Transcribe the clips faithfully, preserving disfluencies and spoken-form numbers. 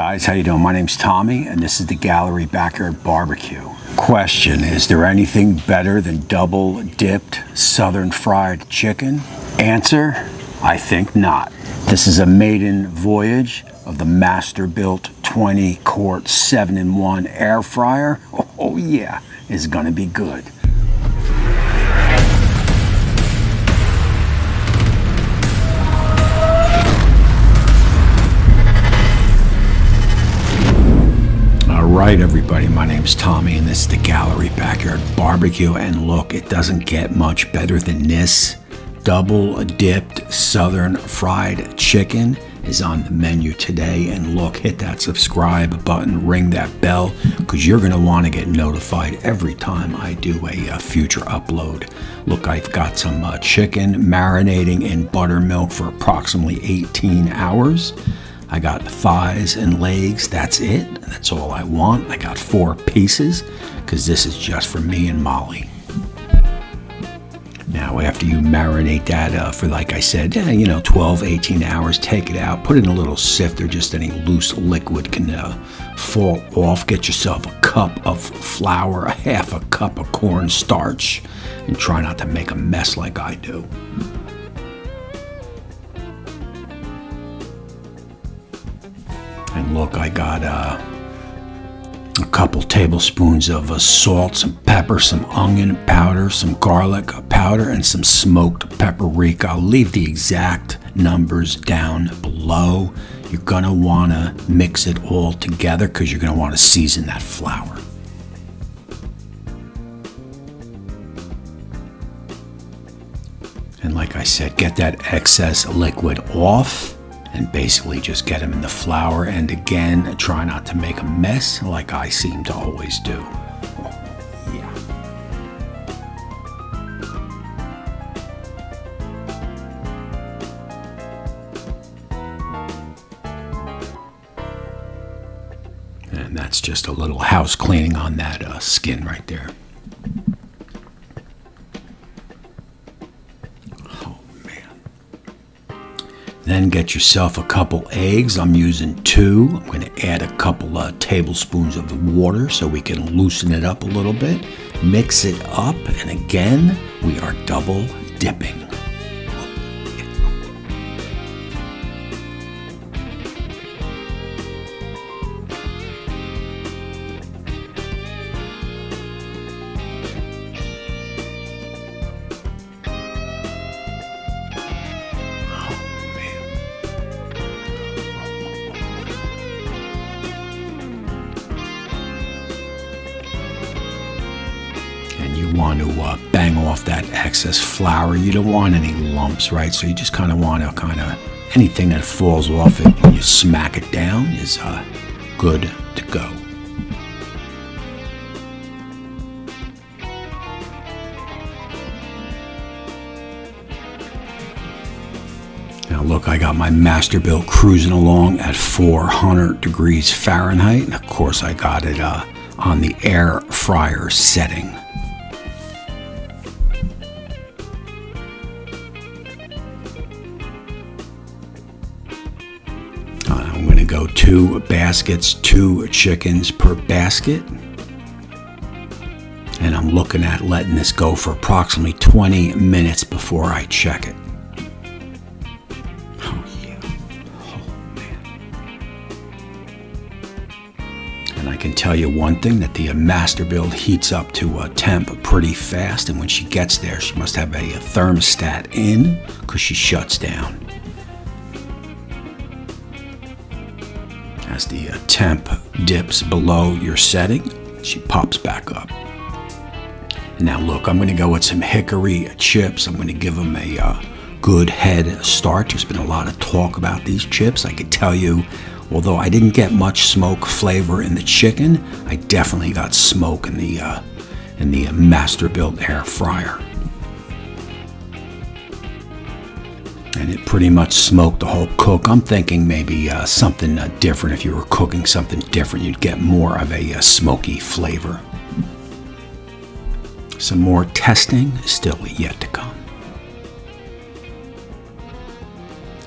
guys, how you doing? My name's Tommy and this is the Gallery Backyard B B Q. Question, is there anything better than double dipped southern fried chicken? Answer, I think not. This is a maiden voyage of the Masterbuilt twenty quart seven in one air fryer. Oh yeah, it's gonna be good. Alright everybody, my name's Tommy and this is the Gallery Backyard B B Q, and look, it doesn't get much better than this. Double dipped southern fried chicken is on the menu today, and look, hit that subscribe button, ring that bell, because you're going to want to get notified every time I do a, a future upload. Look, I've got some uh, chicken marinating in buttermilk for approximately eighteen hours. I got thighs and legs, that's it. That's all I want. I got four pieces, because this is just for me and Molly. Now, after you marinate that uh, for, like I said, yeah, you know, twelve, eighteen hours, take it out, put in a little sifter, just any loose liquid can uh, fall off. Get yourself a cup of flour, a half a cup of corn starch, and try not to make a mess like I do. And look, I got uh, a couple tablespoons of uh, salt, some pepper, some onion powder, some garlic powder, and some smoked paprika. I'll leave the exact numbers down below. You're going to want to mix it all together because you're going to want to season that flour. And like I said, get that excess liquid off. And basically just get them in the flour, and again, try not to make a mess like I seem to always do. Yeah. And that's just a little house cleaning on that uh, skin right there. Then get yourself a couple eggs. I'm using two. I'm going to add a couple of tablespoons of water so we can loosen it up a little bit. Mix it up, and again, we are double dipping. Want to uh, bang off that excess flour. You don't want any lumps, right? So you just kind of want to kind of anything that falls off it when you smack it down is uh, good to go. Now look, I got my Masterbuilt cruising along at four hundred degrees Fahrenheit, and of course I got it uh, on the air fryer setting. Go two baskets, two chickens per basket. And I'm looking at letting this go for approximately twenty minutes before I check it. Oh yeah. Oh man. And I can tell you one thing, that the uh, Masterbuilt heats up to a temp pretty fast, and when she gets there she must have a, a thermostat in, because she shuts down. As the temp dips below your setting, she pops back up. Now look, I'm going to go with some hickory chips. I'm going to give them a uh, good head start. There's been a lot of talk about these chips. I could tell you, although I didn't get much smoke flavor in the chicken, I definitely got smoke in the, uh, in the Masterbuilt air fryer. And it pretty much smoked the whole cook. I'm thinking maybe uh, something uh, different. If you were cooking something different, you'd get more of a uh, smoky flavor. Some more testing still yet to come.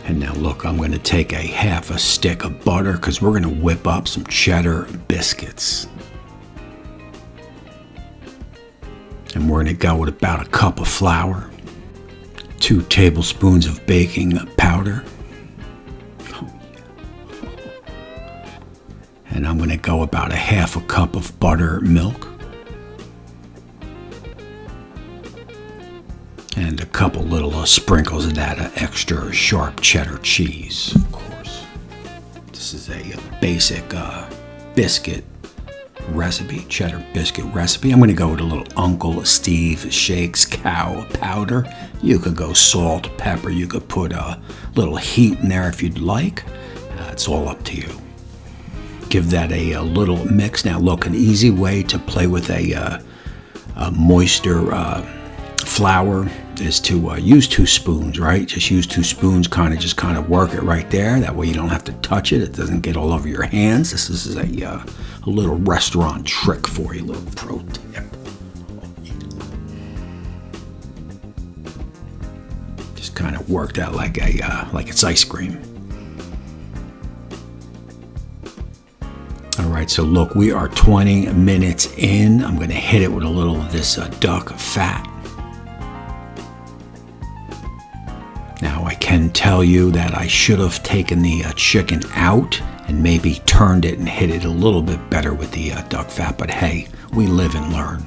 And now look, I'm gonna take a half a stick of butter because we're gonna whip up some cheddar biscuits. And we're gonna go with about a cup of flour, two tablespoons of baking powder. And I'm gonna go about a half a cup of buttermilk. And a couple little uh, sprinkles of that uh, extra sharp cheddar cheese, of course. This is a, a basic uh, biscuit recipe, cheddar biscuit recipe. I'm gonna go with a little Uncle Steve Shakes cow powder. You could go salt, pepper, you could put a little heat in there if you'd like. Uh, it's all up to you. Give that a, a little mix. Now look, an easy way to play with a, uh, a moister uh, flour is to uh, use two spoons, right? Just use two spoons, kind of just kind of work it right there. That way you don't have to touch it. It doesn't get all over your hands. This, this is a, uh, a little restaurant trick for you, a little pro tip. Just kind of work that like, a, uh, like it's ice cream. All right, so look, we are twenty minutes in. I'm gonna hit it with a little of this uh, duck fat. Now, I can tell you that I should have taken the uh, chicken out and maybe turned it and hit it a little bit better with the uh, duck fat, but hey, we live and learn.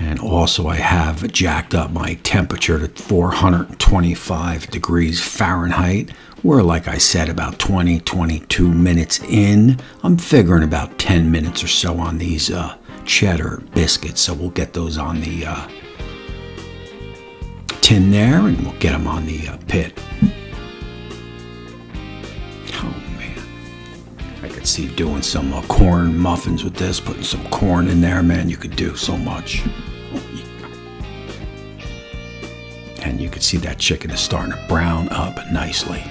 And also I have jacked up my temperature to four hundred twenty-five degrees Fahrenheit. We're, like I said, about twenty, twenty-two minutes in. I'm figuring about ten minutes or so on these uh, cheddar biscuits, so we'll get those on the uh, tin there, and we'll get them on the uh, pit. Oh man, I could see doing some uh, corn muffins with this, putting some corn in there, man. You could do so much. And you can see that chicken is starting to brown up nicely.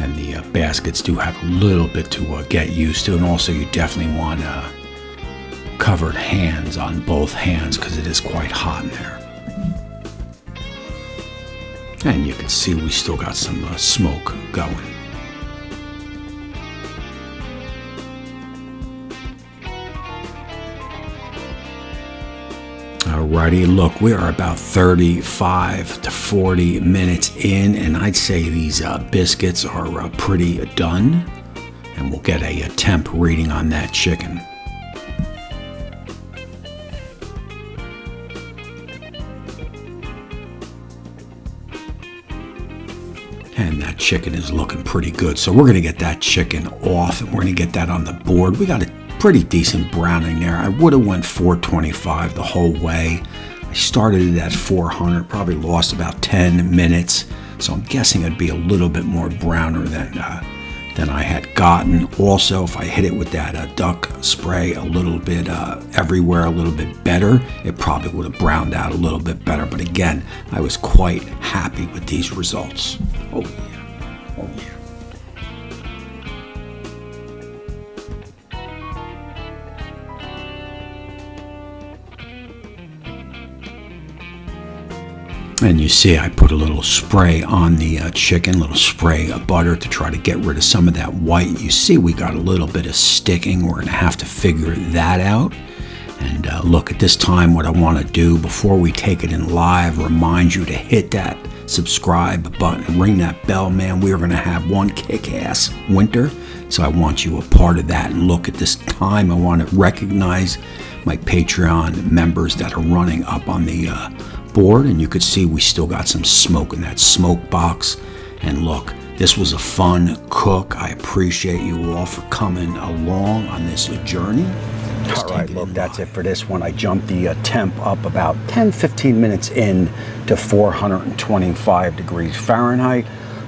And the uh, baskets do have a little bit to uh, get used to, and also you definitely want uh, covered hands on both hands because it is quite hot in there. And you can see we still got some uh, smoke going. Alrighty, look, we are about thirty-five to forty minutes in, and I'd say these uh, biscuits are uh, pretty done, and we'll get a, a temp reading on that chicken. And that chicken is looking pretty good, so we're going to get that chicken off, and we're going to get that on the board. We got a pretty decent browning there. I would have went four twenty-five the whole way. I started it at four hundred, probably lost about ten minutes. So I'm guessing it'd be a little bit more browner than, uh, than I had gotten. Also, if I hit it with that uh, duck spray a little bit uh, everywhere, a little bit better, it probably would have browned out a little bit better. But again, I was quite happy with these results. Oh yeah, oh yeah. And you see I put a little spray on the uh, chicken, a little spray of butter to try to get rid of some of that white. You see we got a little bit of sticking. We're going to have to figure that out. And uh, look, at this time what I want to do before we take it in live, remind you to hit that subscribe button, ring that bell, man. We are going to have one kick-ass winter, so I want you a part of that. And look, at this time I want to recognize my Patreon members that are running up on the uh, board, and you could see we still got some smoke in that smoke box. And look, this was a fun cook. I appreciate you all for coming along on this journey. All right, look, that's it for this one. I jumped the uh, temp up about ten, fifteen minutes in to four hundred twenty-five degrees Fahrenheit.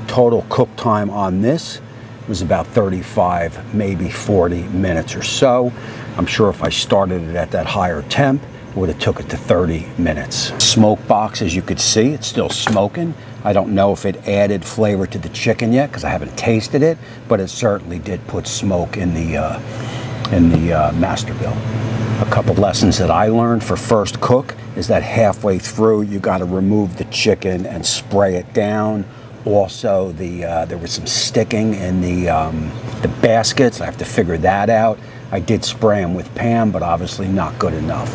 Total cook time on this was about thirty-five, maybe forty minutes or so. I'm sure if I started it at that higher temp, would have took it to thirty minutes. Smoke box, as you could see, it's still smoking. I don't know if it added flavor to the chicken yet because I haven't tasted it, but it certainly did put smoke in the uh, in the uh, Masterbuilt. A couple lessons that I learned for first cook is that halfway through you got to remove the chicken and spray it down. Also, the uh, there was some sticking in the um, the baskets. I have to figure that out. I did spray them with Pam, but obviously not good enough.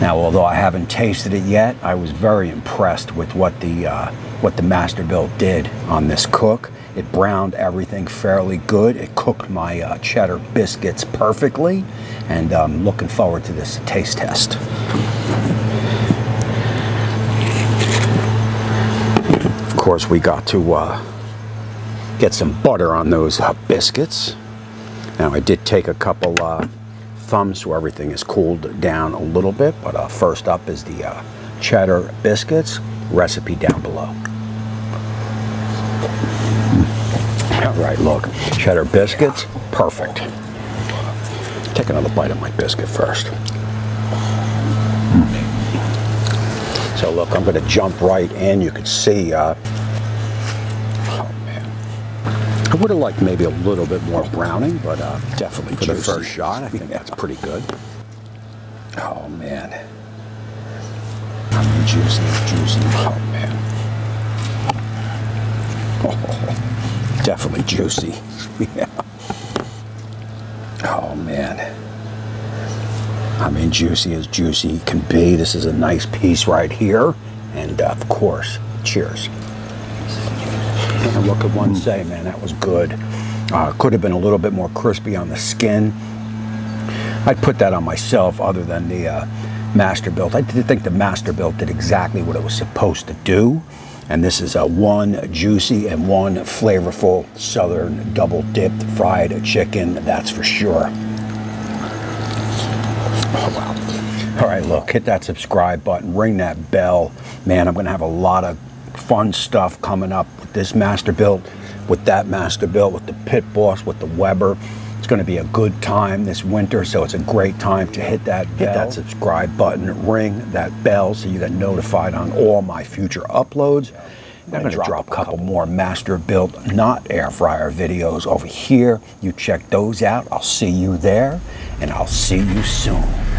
Now, although I haven't tasted it yet, I was very impressed with what the uh, what the Masterbuilt did on this cook. It browned everything fairly good. It cooked my uh, cheddar biscuits perfectly, and I'm um, looking forward to this taste test. Of course, we got to uh, get some butter on those uh, biscuits. Now, I did take a couple uh, thumbs so everything is cooled down a little bit, but uh, first up is the uh, cheddar biscuits. Recipe down below. All right, look, cheddar biscuits, perfect. Take another bite of my biscuit first. Mm. So look, I'm gonna jump right in. You can see, uh, oh man. I would've liked maybe a little bit more browning, but uh, definitely for the first shot, I think that's pretty good. Oh man. I'm juicy, juicy, oh man. Oh. Definitely juicy. Yeah. Oh man. I mean, juicy as juicy can be. This is a nice piece right here. And uh, of course, cheers. And what could one say, man? That was good. Uh, could have been a little bit more crispy on the skin. I'd put that on myself other than the uh, Masterbuilt. I did think the Masterbuilt did exactly what it was supposed to do. And this is a one juicy and one flavorful southern double-dipped fried chicken, that's for sure. Oh, wow. All right, look, hit that subscribe button, ring that bell. Man, I'm gonna have a lot of fun stuff coming up with this Masterbuilt, with that Masterbuilt, with the Pit Boss, with the Weber. It's gonna be a good time this winter, so it's a great time to hit that bell. Hit that subscribe button, ring that bell so you get notified on all my future uploads. I'm gonna drop, drop a couple, couple more Masterbuilt, not air fryer videos over here. You check those out, I'll see you there, and I'll see you soon.